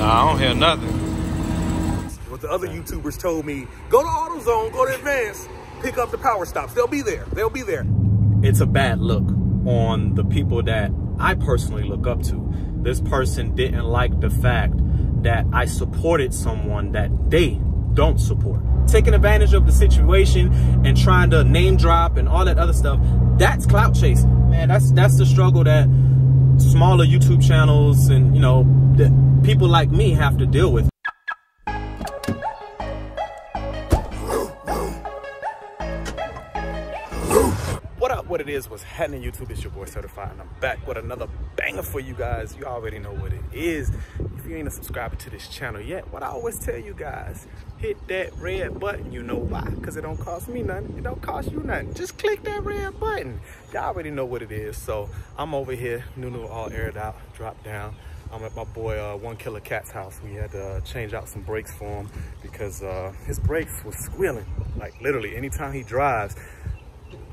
Nah, I don't hear nothing. What the other YouTubers told me, go to AutoZone, go to Advance, pick up the power stops. They'll be there. They'll be there. It's a bad look on the people that I personally look up to. This person didn't like the fact that I supported someone that they don't support. Taking advantage of the situation and trying to name drop and all that other stuff, that's clout chasing. Man, that's the struggle that smaller YouTube channels and, you know, that people like me have to deal with. What it is, what's happening YouTube, it's your boy Certified and I'm back with another banger for you guys. You already know what it is. If you ain't a subscriber to this channel yet, what I always tell you guys, hit that red button. You know why? Because it don't cost me nothing, it don't cost you nothing. Just click that red button. Y'all already know what it is. So I'm over here, Nunu all aired out, drop down. I'm at my boy 1Killa_Kat's house. We had to change out some brakes for him because his brakes was squealing. Like literally anytime he drives,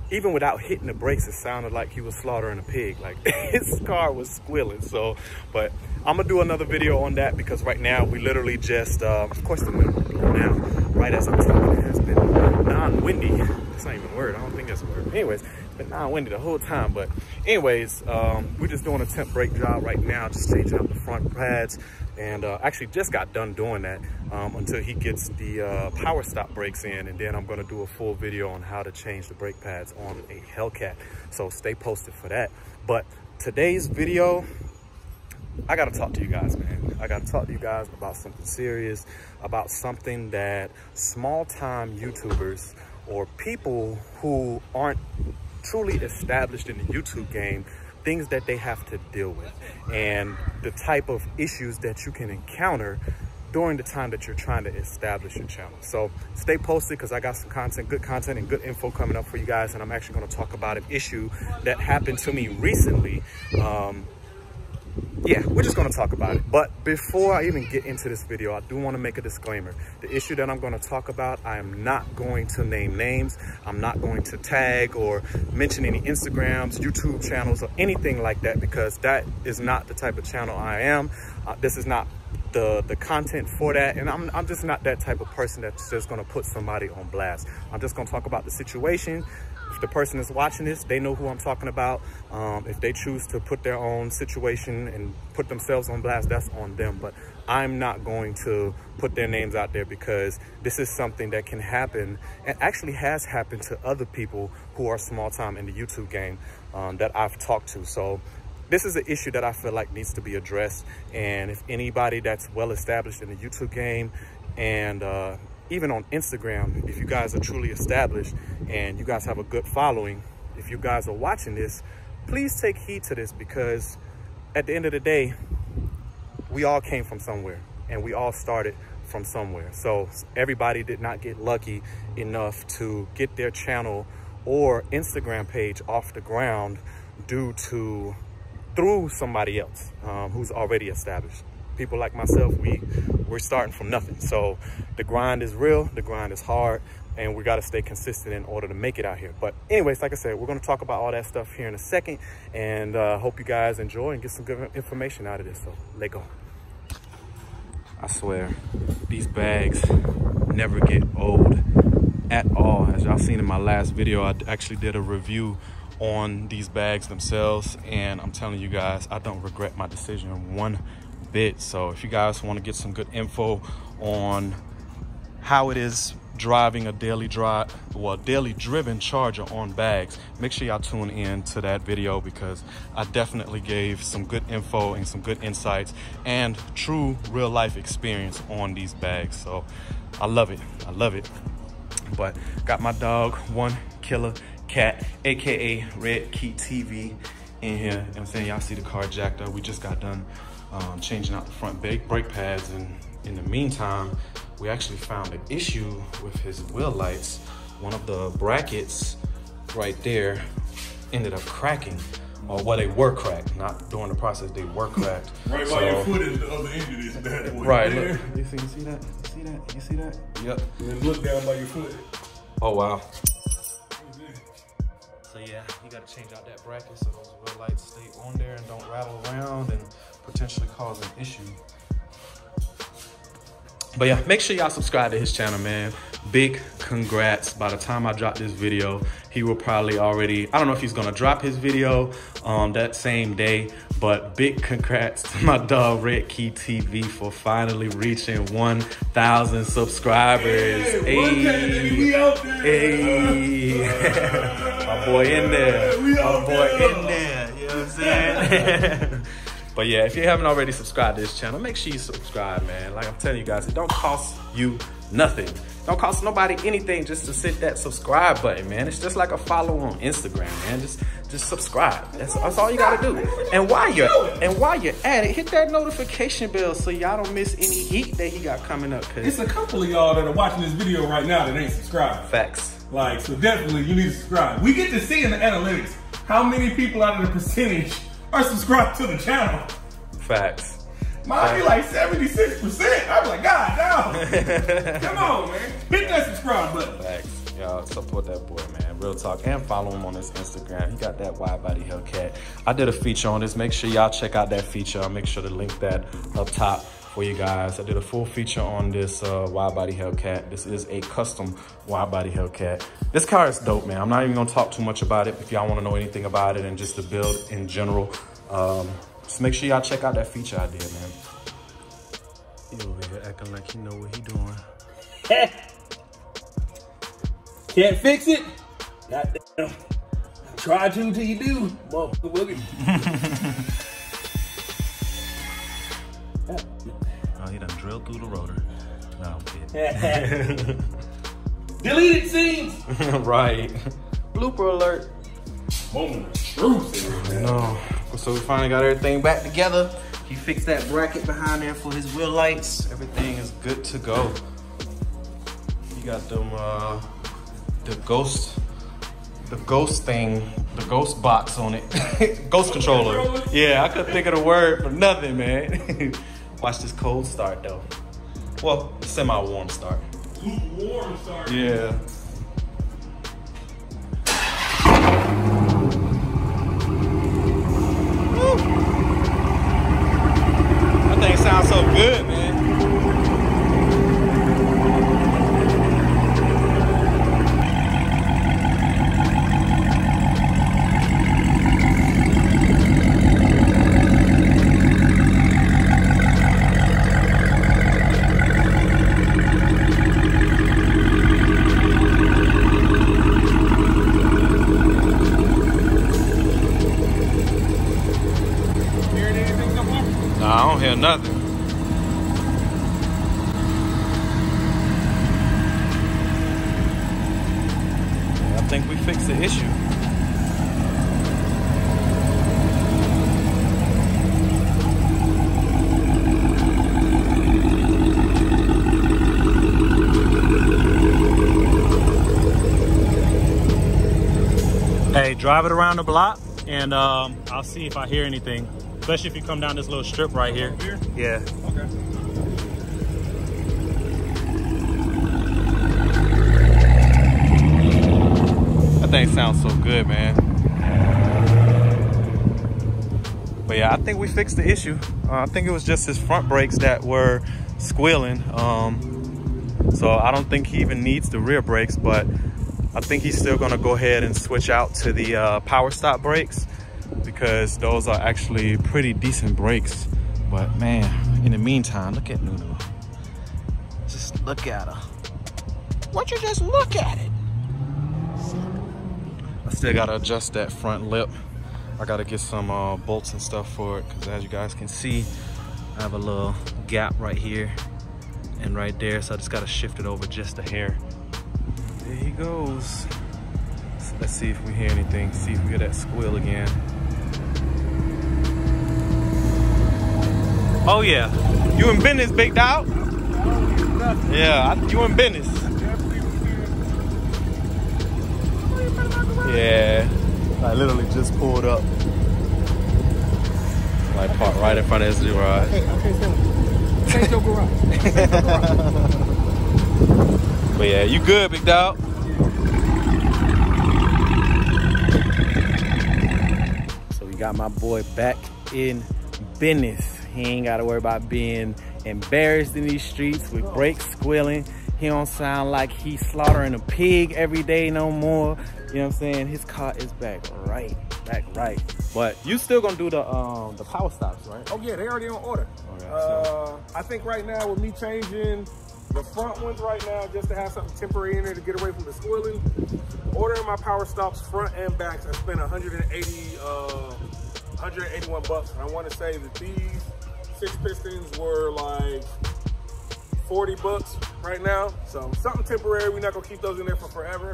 even without hitting the brakes, it sounded like he was slaughtering a pig. Like his car was squealing. So, but I'm gonna do another video on that because right now we literally just, of course the wind blew now, right as I'm talking, it has been non-windy. That's not even a word, I don't think that's a word. Anyways, it's been non-windy the whole time. But anyways, we're just doing a temp brake job right now, just changing out the front pads. And actually just got done doing that until he gets the power stop brakes in, and then I'm gonna do a full video on how to change the brake pads on a Hellcat. So stay posted for that. But today's video, I gotta talk to you guys, man. I gotta talk to you guys about something serious, about something that small-time YouTubers or people who aren't truly established in the YouTube game, things that they have to deal with and the type of issues that you can encounter during the time that you're trying to establish your channel. So stay posted because I got some content, good content and good info coming up for you guys. And I'm actually going to talk about an issue that happened to me recently. Yeah, we're just going to talk about it. But before I even get into this video, I do want to make a disclaimer. The issue that I'm going to talk about, I am not going to name names. I'm not going to tag or mention any Instagrams, YouTube channels, or anything like that, because that is not the type of channel I am. This is not the content for that. And I'm just not that type of person that's just going to put somebody on blast. I'm just going to talk about the situation. If the person is watching this, they know who I'm talking about. If they choose to put their own situation and put themselves on blast, that's on them. But I'm not going to put their names out there because this is something that can happen and actually has happened to other people who are small time in the YouTube game that I've talked to. So this is an issue that I feel like needs to be addressed. And if anybody that's well established in the YouTube game and even on Instagram, if you guys are truly established and you guys have a good following, if you guys are watching this, please take heed to this, because at the end of the day, we all came from somewhere and we all started from somewhere. So everybody did not get lucky enough to get their channel or Instagram page off the ground due to through somebody else who's already established. People like myself, we're starting from nothing. So the grind is real, the grind is hard, and we gotta stay consistent in order to make it out here. But anyways, like I said, we're gonna talk about all that stuff here in a second, and hope you guys enjoy and get some good information out of this, so let go. I swear, these bags never get old at all. As y'all seen in my last video, I actually did a review on these bags themselves, and I'm telling you guys, I don't regret my decision one bit. So if you guys want to get some good info on how it is driving a daily driven Charger on bags, make sure y'all tune in to that video, because I definitely gave some good info and some good insights and true real life experience on these bags. So I love it, I love it. But got my dog 1Killa_Kat, aka Redkey TV, in here. And I'm saying, y'all see the car jacked up. We just got done changing out the front brake pads, and in the meantime we actually found an issue with his wheel lights. One of the brackets right there ended up cracking, or well, they were cracked, not during the process, they were cracked. Right, so, by your foot is the other end of this bad boy. Right, look, you see that? You see that? You see that? Yep. And then look down by your foot. Oh wow. So yeah, you gotta change out that bracket so those wheel lights stay on there and don't rattle around and potentially cause an issue. But yeah, make sure y'all subscribe to his channel, man. Big congrats. By the time I drop this video, he will probably already, I don't know if he's gonna drop his video that same day, but big congrats to my dog Redkey TV for finally reaching 1,000 subscribers. Hey. My boy in there. My boy in there. You know what I'm saying? But yeah, if you haven't already subscribed to this channel, make sure you subscribe, man. Like I'm telling you guys, it don't cost you nothing. Don't cost nobody anything just to hit that subscribe button, man. It's just like a follow on Instagram, man. Just subscribe. That's all you gotta do. And while you're at it, hit that notification bell so y'all don't miss any heat that he got coming up. Cause it's a couple of y'all that are watching this video right now that ain't subscribed. Facts. Like, so definitely you need to subscribe. We get to see in the analytics how many people out of the percentage are subscribed to the channel. Facts. Mine be like 76%. I'm like, God damn. Come on, man. Hit that subscribe button. Facts. Y'all support that boy, man. Real talk. And follow him on his Instagram. He got that wide body Hellcat. I did a feature on this. Make sure y'all check out that feature. I'll make sure to link that up top for you guys. I did a full feature on this wide body Hellcat. This is a custom wide body Hellcat. This car is dope, man. I'm not even gonna talk too much about it. If y'all wanna know anything about it and just the build in general, just make sure y'all check out that feature I did, man. He over here acting like he know what he doing. Can't fix it? Goddamn. Try to until you do. Motherfucker William. Oh, he done drilled through the rotor. No, I'm kidding. Deleted scenes! Right. Blooper alert. Moment of truth. No. So we finally got everything back together. He fixed that bracket behind there for his wheel lights. Everything is good to go. You got them, the ghost box on it. Ghost controller. Yeah, I couldn't think of the word for nothing, man. Watch this cold start though. Well, semi-warm start. Lukewarm start. Yeah. Woo. That thing sounds so good, man. Nothing. I think we fixed the issue. Hey, drive it around the block and I'll see if I hear anything. Especially if you come down this little strip right here. Here? Yeah. Okay. That thing sounds so good, man. But yeah, I think we fixed the issue. I think it was just his front brakes that were squealing. So I don't think he even needs the rear brakes, but I think he's still gonna go ahead and switch out to the PowerStop brakes, because those are actually pretty decent brakes. But man, in the meantime, look at Nunu. Just look at her. Why'd you just look at it? I still gotta adjust that front lip. I gotta get some bolts and stuff for it, because as you guys can see, I have a little gap right here and right there, so I just gotta shift it over just a hair. There he goes. So let's see if we hear anything, see if we hear that squeal again. Oh yeah, you in business, big dog. Yeah, you in business. Yeah, I literally just pulled up. I parked right in front of his garage. Change your garage. But yeah, you good, big dog. So we got my boy back in business. He ain't gotta worry about being embarrassed in these streets with brakes squealing. He don't sound like he's slaughtering a pig every day no more. You know what I'm saying? His car is back right. But you still gonna do the power stops, right? Oh yeah, they already on order. Okay, so. I think right now with me changing the front ones right now just to have something temporary in there to get away from the squealing, ordering my power stops front and backs, I spent 181 bucks. And I want to say that these 6 pistons were like 40 bucks right now. So something temporary, we're not gonna keep those in there for forever.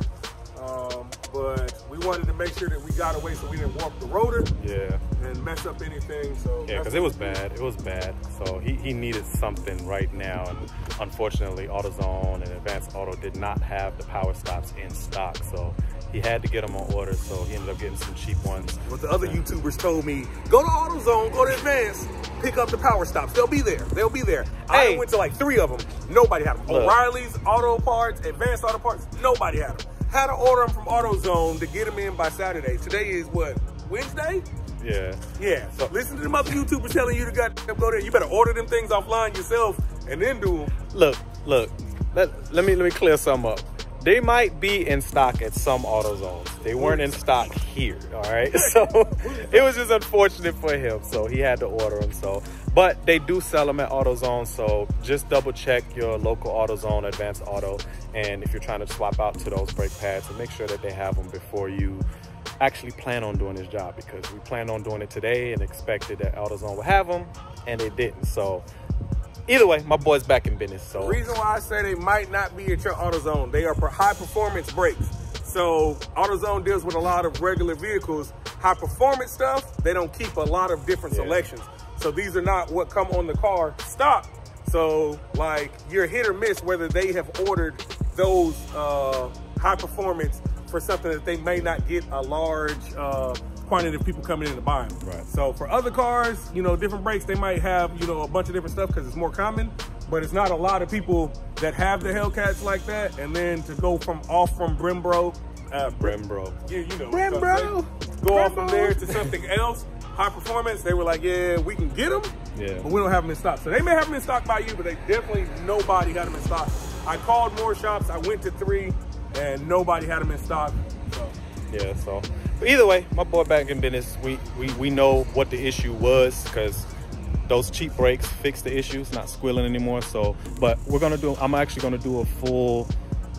But we wanted to make sure that we got away so we didn't warp the rotor, yeah, and mess up anything. So yeah, because it was bad. It was bad. So he needed something right now, and unfortunately, AutoZone and Advance Auto did not have the power stops in stock. So he had to get them on order, so he ended up getting some cheap ones. What the other YouTubers told me, go to AutoZone, go to Advance, pick up the power stops. They'll be there. They'll be there. Hey. I went to like 3 of them. Nobody had them. O'Reilly's Auto Parts, Advance Auto Parts, nobody had them. Had to order them from AutoZone to get them in by Saturday. Today is what, Wednesday? Yeah. Yeah. So listen to them other YouTubers telling you to go there. You better order them things offline yourself and then do them. Look. Let me clear some up. They might be in stock at some AutoZones. They weren't in stock here, all right? So it was just unfortunate for him. So he had to order them. So, but they do sell them at AutoZone. So just double check your local AutoZone, Advance Auto. And if you're trying to swap out to those brake pads, and make sure that they have them before you actually plan on doing this job, because we planned on doing it today and expected that AutoZone would have them and they didn't. So either way, my boy's back in business. So the reason why I say they might not be at your AutoZone, they are high performance brakes. So AutoZone deals with a lot of regular vehicles, high performance stuff. They don't keep a lot of different selections. So these are not what come on the car stock. So like you're hit or miss whether they have ordered those high performance for something that they may not get a large quantity of people coming in to buy them. Right. So for other cars, you know, different brakes, they might have, you know, a bunch of different stuff because it's more common, but it's not a lot of people that have the Hellcats like that. And then to go from Brembo, yeah, you know, go off from there to something else, high performance. They were like, yeah, we can get them, but we don't have them in stock. So they may have them in stock by you, but they definitely, nobody had them in stock. I called more shops, I went to 3 and nobody had them in stock. So. Yeah, so. But either way, my boy back in business. We know what the issue was because those cheap brakes fixed the issue. It's not squealing anymore. So, but we're gonna do. I'm actually gonna do a full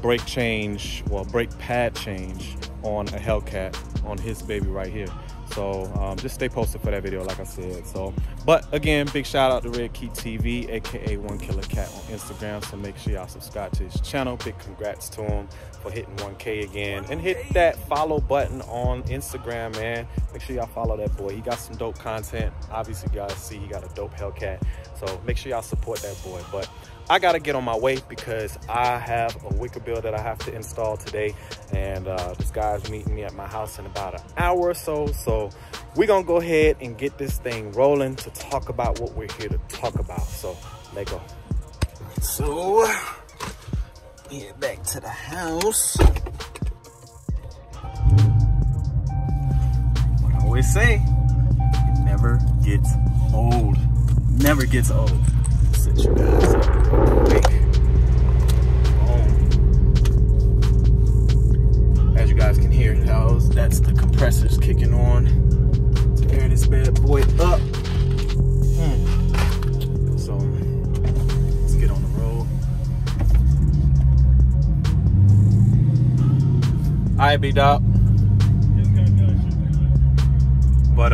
brake change, well, brake pad change on a Hellcat on his baby right here. So just stay posted for that video, like I said. So, but again, big shout out to Redkey TV, aka 1Killa_Kat on Instagram. So make sure y'all subscribe to his channel. Big congrats to him for hitting 1K again, and hit that follow button on Instagram, man. Make sure y'all follow that boy. He got some dope content. Obviously, you guys see he got a dope Hellcat. So make sure y'all support that boy. But I gotta get on my way because I have a wicker bill that I have to install today, and this guy's meeting me at my house in about an hour or so. So we're gonna go ahead and get this thing rolling to talk about what we're here to talk about. So let go. So yeah, back to the house. What I always say, it never gets old. Never gets old. Sit you guys up. As you guys can hear, that's the compressors kicking on to air this bad boy up. So let's get on the road. All right, B-Dop. But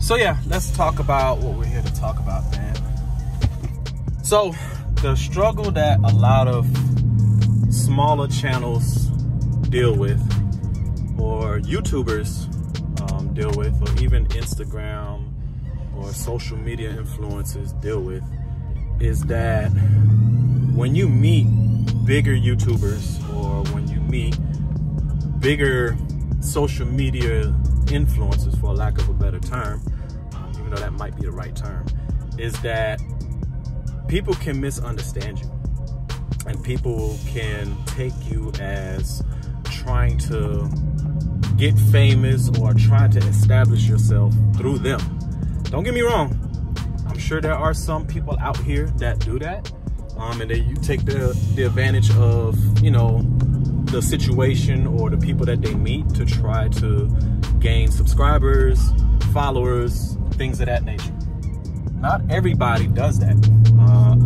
so yeah, let's talk about what we're here to talk about, man. So the struggle that a lot of smaller channels deal with, or YouTubers deal with, or even Instagram or social media influencers deal with, is that when you meet bigger YouTubers or when you meet bigger social media influencers, for lack of a better term, even though that might be the right term, is that people can misunderstand you, and people can take you as trying to get famous or trying to establish yourself through them. Don't get me wrong, I'm sure there are some people out here that do that, and they take the advantage of, you know, the situation or the people that they meet to try to gain subscribers, followers, things of that nature. Not everybody does that.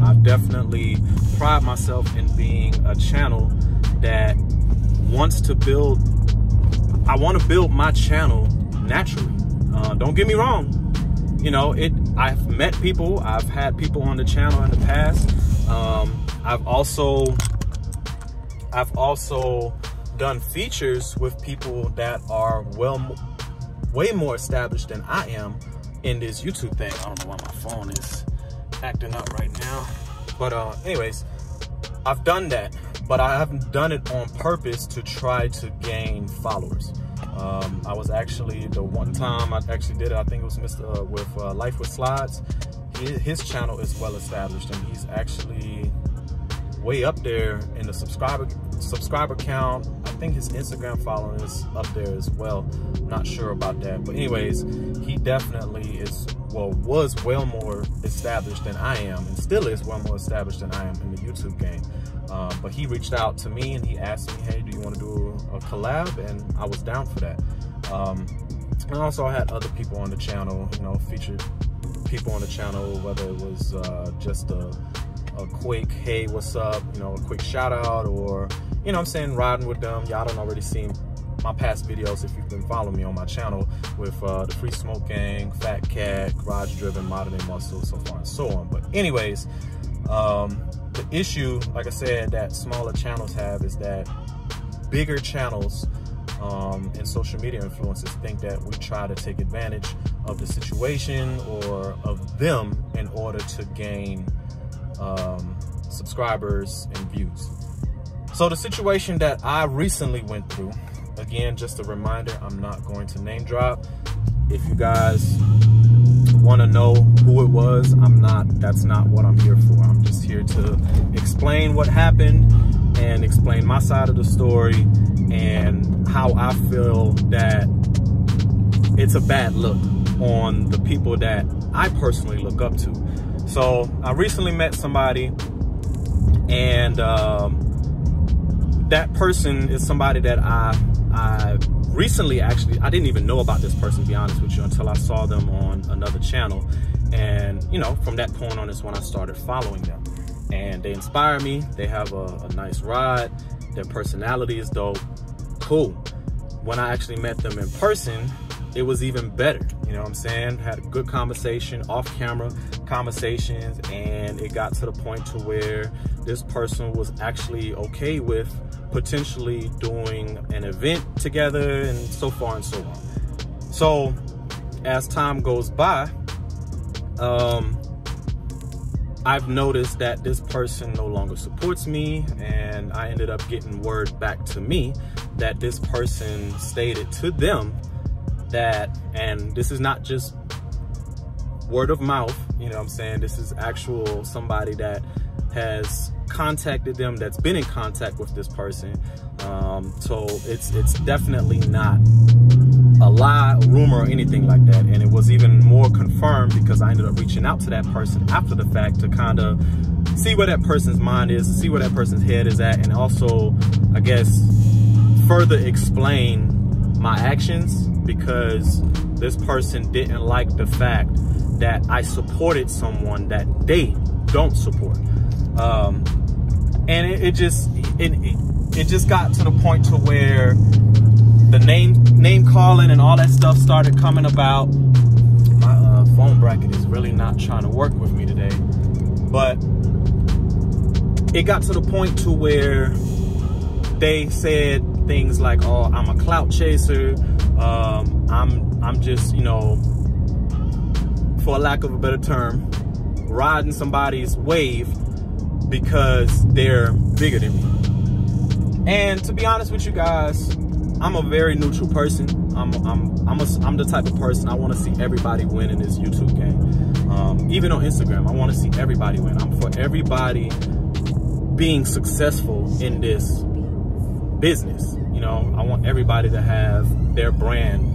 I definitely pride myself in being a channel that wants to build. I want to build my channel naturally. Don't get me wrong. You know, I've met people, I've had people on the channel in the past. I've also done features with people that are way more established than I am in this YouTube thing. I don't know why my phone is acting up right now. But anyways, I've done that, but I haven't done it on purpose to try to gain followers. I was actually, the one time I actually did it, I think it was with Life with Slides. His channel is well established, and he's actually way up there in the subscriber count. I think his Instagram following is up there as well. I'm not sure about that, but anyways, he definitely is, well, was well more established than I am, and still is well more established than I am in the YouTube game. But he reached out to me and he asked me, hey, do you want to do a collab? And I was down for that. And also I had other people on the channel, you know, featured people on the channel, whether it was just a quick, hey, what's up, you know, a quick shout out, or, you know what I'm saying, riding with them. Y'all don't already see my past videos if you've been following me on my channel with the Free Smoke Gang, Fat Cat, Garage Driven, Modern Day Muscle, so far and so on. But anyways, the issue, like I said, that smaller channels have is that bigger channels and social media influencers think that we try to take advantage of the situation or of them in order to gain subscribers and views. So the situation that I recently went through, again, just a reminder, I'm not going to name drop. If you guys want to know who it was, that's not what I'm here for. I'm just here to explain what happened and explain my side of the story and how I feel that it's a bad look on the people that I personally look up to. So I recently met somebody, and that person is somebody that I recently, actually, I didn't even know about this person, to be honest with you, until I saw them on another channel. And, you know, from that point on is when I started following them. And they inspire me. They have a nice ride. Their personality is dope. Cool. When I actually met them in person, it was even better. You know what I'm saying? Had a good conversation, off-camera conversations, and it got to the point to where this person was actually okay with potentially doing an event together, and so far and so on. So as time goes by, I've noticed that this person no longer supports me, and I ended up getting word back to me that this person stated to them that, and this is not just word of mouth, you know what I'm saying, this is actual somebody that has contacted them, that's been in contact with this person. So it's definitely not a lie, a rumor, or anything like that. And it was even more confirmed because I ended up reaching out to that person after the fact to kind of see where that person's mind is, see where that person's head is at, and also, I guess, further explain my actions, because this person didn't like the fact that I supported someone that they don't support. And it just got to the point to where the name calling and all that stuff started coming about. My phone bracket is really not trying to work with me today, but it got to the point to where they said things like, "Oh, I'm a clout chaser. I'm just, you know, for lack of a better term, riding somebody's wave." Because they're bigger than me. And to be honest with you guys, I'm a very neutral person. I'm the type of person, I want to see everybody win in this YouTube game. Even on Instagram, I want to see everybody win. I'm for everybody being successful in this business. You know, I want everybody to have their brand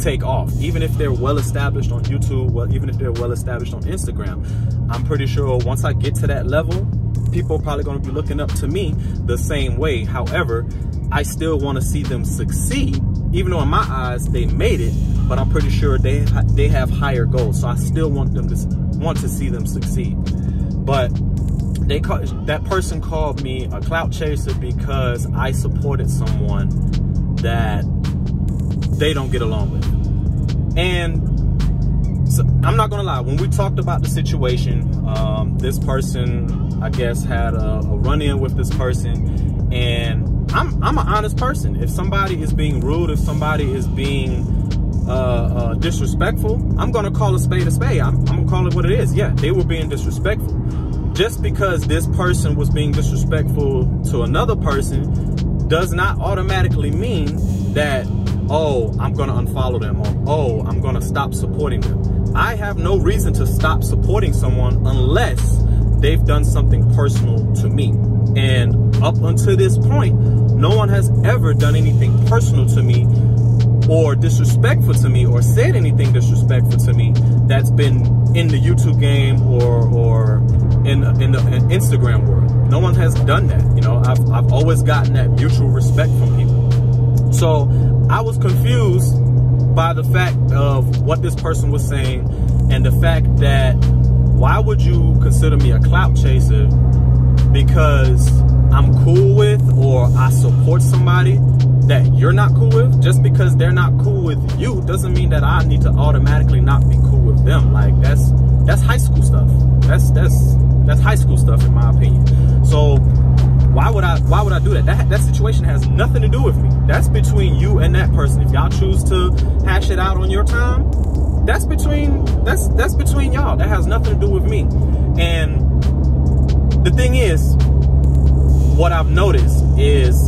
take off. Even if they're well established on YouTube, well, even if they're well established on Instagram, I'm pretty sure once I get to that level, people are probably going to be looking up to me the same way. However, I still want to see them succeed, even though in my eyes they made it, but I'm pretty sure they have higher goals. So I still want them to see them succeed. But they that person called me a clout chaser because I supported someone that they don't get along with. And so, I'm not gonna lie, when we talked about the situation, this person, I guess, had a run-in with this person, and I'm an honest person. If somebody is being rude, if somebody is being disrespectful, I'm gonna call a spade a spade. I'm gonna call it what it is. Yeah, they were being disrespectful. Just because this person was being disrespectful to another person does not automatically mean that, oh, I'm gonna unfollow them, or oh, I'm gonna stop supporting them. I have no reason to stop supporting someone unless they've done something personal to me. And up until this point, no one has ever done anything personal to me or disrespectful to me or said anything disrespectful to me that's been in the YouTube game or in the Instagram world. No one has done that. You know, I've always gotten that mutual respect from people. So I was confused by the fact of what this person was saying and the fact that, why would you consider me a clout chaser because I'm cool with or I support somebody that you're not cool with? Just because they're not cool with you doesn't mean that I need to automatically not be cool with them. Like, that's high school stuff. That's high school stuff in my opinion. So why would I do that? That situation has nothing to do with me. That's between you and that person. If y'all choose to hash it out on your time, that's between y'all. That has nothing to do with me. And the thing is, what I've noticed is,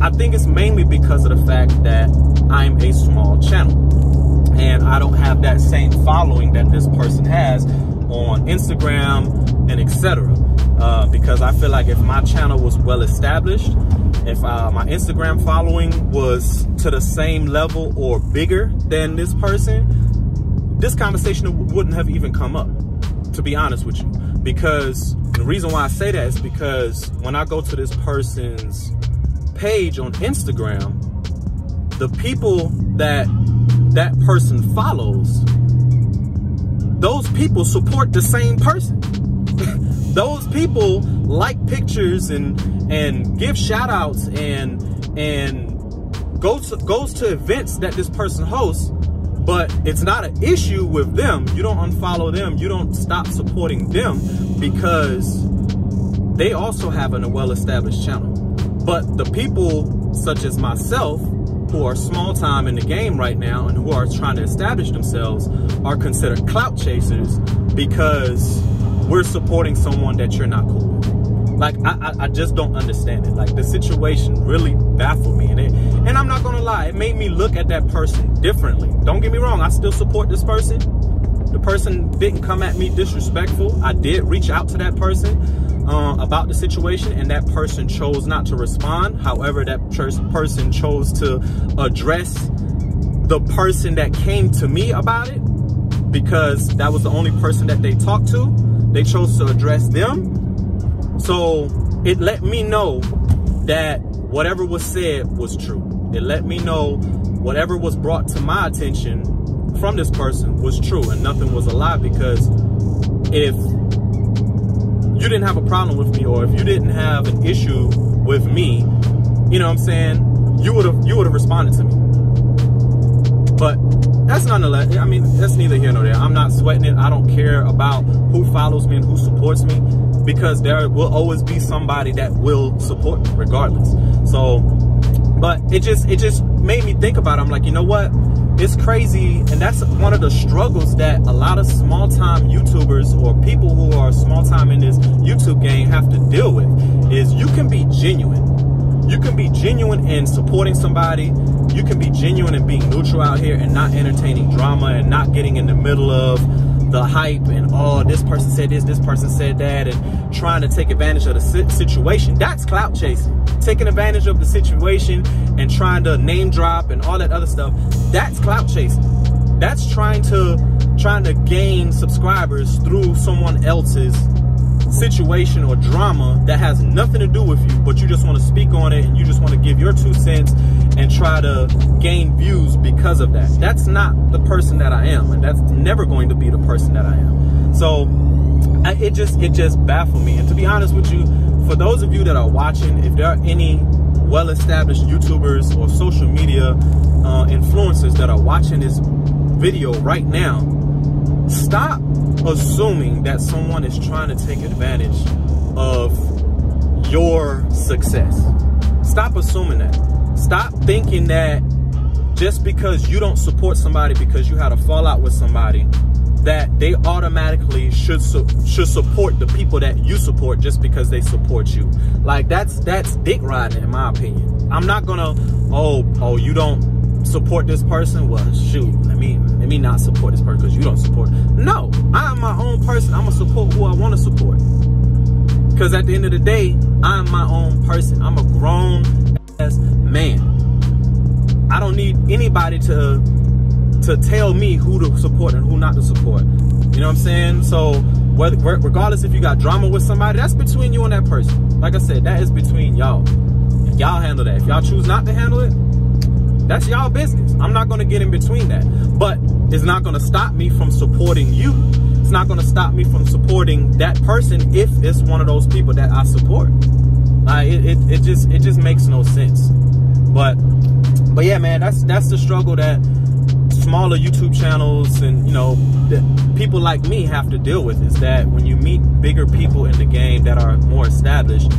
I think it's mainly because of the fact that I'm a small channel and I don't have that same following that this person has on Instagram and etc. Because I feel like if my channel was well established, if my Instagram following was to the same level or bigger than this person, this conversation wouldn't have even come up, to be honest with you. Because the reason why I say that is because when I go to this person's page on Instagram, the people that that person follows, those people support the same person. Those people like pictures and give shout outs and goes to events that this person hosts, but it's not an issue with them. You don't unfollow them. You don't stop supporting them because they also have a well-established channel. But the people such as myself, who are small time in the game right now and who are trying to establish themselves, are considered clout chasers because we're supporting someone that you're not cool with. Like, I just don't understand it. Like, the situation really baffled me. And I'm not gonna lie, it made me look at that person differently. Don't get me wrong, I still support this person. The person didn't come at me disrespectful. I did reach out to that person about the situation, and that person chose not to respond. However, that person chose to address the person that came to me about it, because that was the only person that they talked to. They chose to address them. So it let me know that whatever was said was true. It let me know whatever was brought to my attention from this person was true and nothing was a lie. Because if you didn't have a problem with me, or if you didn't have an issue with me, you know what I'm saying, you would have responded to me. But that's nonetheless, I mean, that's neither here nor there. I'm not sweating it. I don't care about who follows me and who supports me, because there will always be somebody that will support me regardless. So, but it just made me think about it. I'm like, you know what? It's crazy. And that's one of the struggles that a lot of small time YouTubers or people who are small time in this YouTube game have to deal with, is you can be genuine. You can be genuine in supporting somebody. You can be genuine and being neutral out here and not entertaining drama and not getting in the middle of the hype and, oh, this person said this, this person said that, and trying to take advantage of the situation. That's clout chasing. Taking advantage of the situation and trying to name drop and all that other stuff. That's clout chasing. That's trying to gain subscribers through someone else's situation or drama that has nothing to do with you, but you just want to speak on it and you just want to give your 2 cents and try to gain views because of that. That's not the person that I am, and that's never going to be the person that I am. So it just baffled me. And to be honest with you, for those of you that are watching, if there are any well-established YouTubers or social media influencers that are watching this video right now, stop assuming that someone is trying to take advantage of your success. Stop assuming that. Stop thinking that just because you don't support somebody because you had a fallout with somebody, that they automatically should support the people that you support just because they support you. Like, that's dick riding, in my opinion. I'm not gonna, oh, you don't support this person? Well, shoot, let me not support this person because you don't support. No, I'm my own person. I'm gonna support who I want to support. Because at the end of the day, I'm my own person. I'm a grown ass man. I don't need anybody to tell me who to support and who not to support. You know what I'm saying? So regardless if you got drama with somebody, that's between you and that person. Like I said, that is between y'all. If y'all handle that, if y'all choose not to handle it, that's y'all business. I'm not gonna get in between that. But it's not gonna stop me from supporting you. It's not gonna stop me from supporting that person if it's one of those people that I support. It just makes no sense. But yeah, man, that's the struggle that smaller YouTube channels and, you know, people like me have to deal with, is that when you meet bigger people in the game that are more established,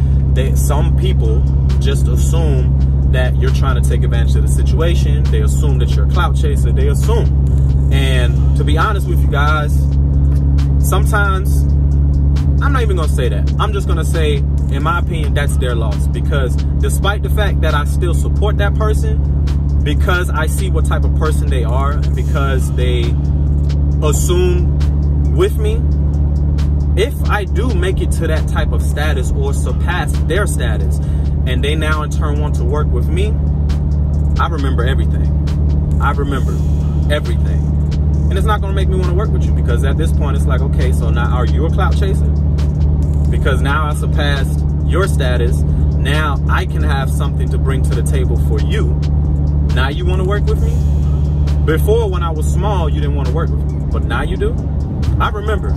some people just assume that you're trying to take advantage of the situation. They assume that you're a clout chaser. They assume. And to be honest with you guys, sometimes I'm not even gonna say that. I'm just gonna say, in my opinion, that's their loss, because despite the fact that I still support that person, because I see what type of person they are and because they assume with me, if I do make it to that type of status or surpass their status and they now in turn want to work with me, I remember everything. I remember everything. And it's not gonna make me wanna work with you, because at this point it's like, okay, so now are you a clout chaser? Because now I surpassed your status, now I can have something to bring to the table for you. Now you want to work with me? Before, when I was small, you didn't want to work with me, but now you do? I remember.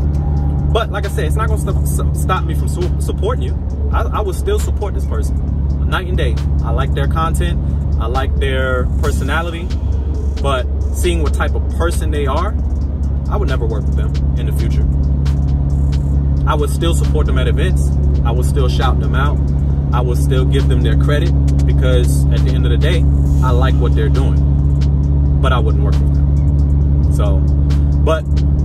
But like I said, it's not going to stop me from supporting you. I will still support this person, night and day. I like their content. I like their personality. But seeing what type of person they are, I would never work with them in the future. I would still support them at events. I would still shout them out. I will still give them their credit, because at the end of the day, I like what they're doing, but I wouldn't work with them. So, but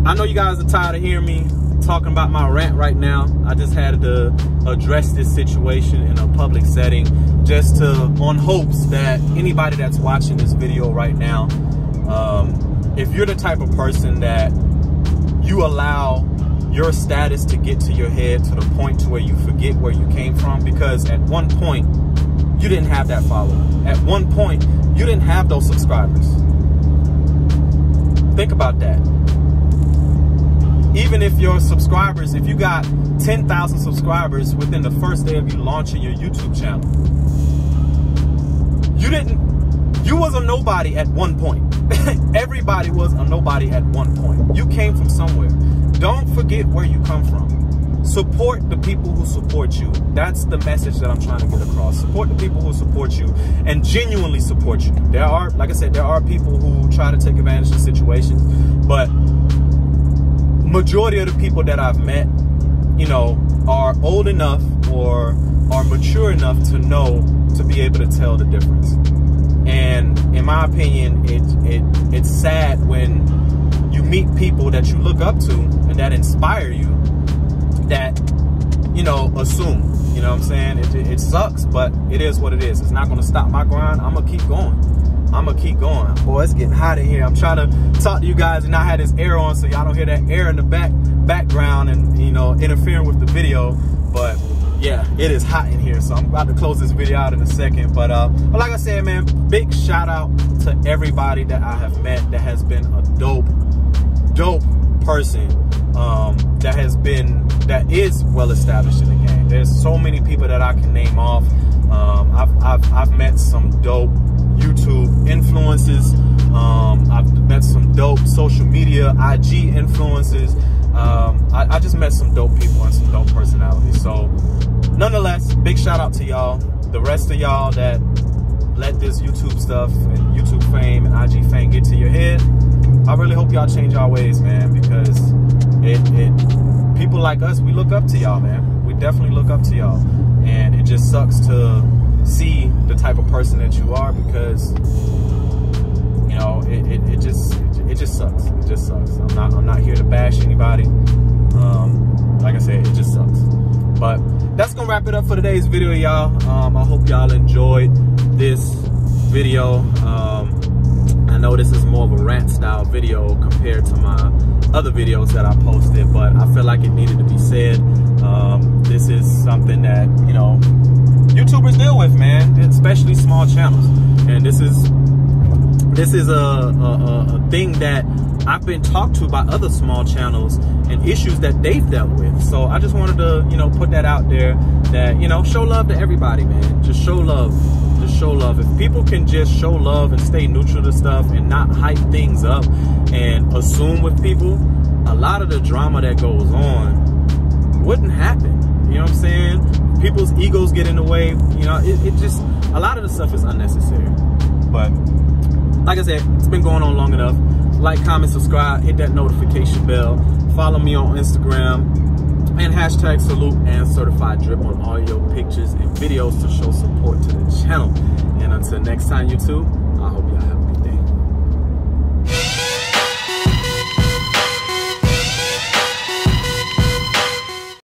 I know you guys are tired of hearing me talking about my rant right now. I just had to address this situation in a public setting, just on hopes that anybody that's watching this video right now, if you're the type of person that you allow your status to get to your head to the point to where you forget where you came from, because at one point you didn't have that follower. At one point you didn't have those subscribers. Think about that. Even if your subscribers, if you got 10,000 subscribers within the first day of you launching your YouTube channel, you was a nobody at one point. Everybody was a nobody at one point. You came from somewhere. Don't forget where you come from. Support the people who support you. That's the message that I'm trying to get across. Support the people who support you and genuinely support you. There are, like I said, there are people who try to take advantage of situations, but majority of the people that I've met, you know, are old enough or are mature enough to know, to be able to tell the difference. And in my opinion, it's sad when you meet people that you look up to and that inspire you, that, you know, assume. You know what I'm saying? It sucks, but it is what it is. It's not going to stop my grind. I'm going to keep going. I'm gonna keep going. Boy, it's getting hot in here. I'm trying to talk to you guys and not have this air on so y'all don't hear that air in the background and, you know, interfering with the video. But yeah, it is hot in here, so I'm about to close this video out in a second. But like I said, man, big shout out to everybody that I have met that has been a dope person, that is well established in the game. There's so many people that I can name off. I've met some dope YouTube influences. I've met some dope social media IG influences. I just met some dope people and some dope personalities. So nonetheless, big shout out to y'all. The rest of y'all that let this YouTube stuff and YouTube fame and IG fame get to your head, I really hope y'all change y'all ways, man, because it people like us, we look up to y'all, man. We definitely look up to y'all, and it just sucks to see the type of person that you are, because you know it just sucks. It just sucks. I'm not here to bash anybody. Like I said, it just sucks. But that's gonna wrap it up for today's video, y'all. I hope y'all enjoyed this video. I know this is more of a rant style video compared to my other videos that I posted, but I feel like it needed to be said. This is something that, you know, YouTubers deal with, man, especially small channels. And this is a thing that I've been talked to by other small channels and issues that they've dealt with. So I just wanted to, you know, put that out there that, you know, show love to everybody, man. Just show love. Just show love. If people can just show love and stay neutral to stuff and not hype things up and assume with people, a lot of the drama that goes on wouldn't happen. You know what I'm saying? People's egos get in the way. You know, it just, a lot of the stuff is unnecessary. But like I said, it's been going on long enough. Like, comment, subscribe, hit that notification bell. Follow me on Instagram and #SaluteAndCertifiedDrip on all your pictures and videos to show support to the channel. And until next time, YouTube, I hope y'all have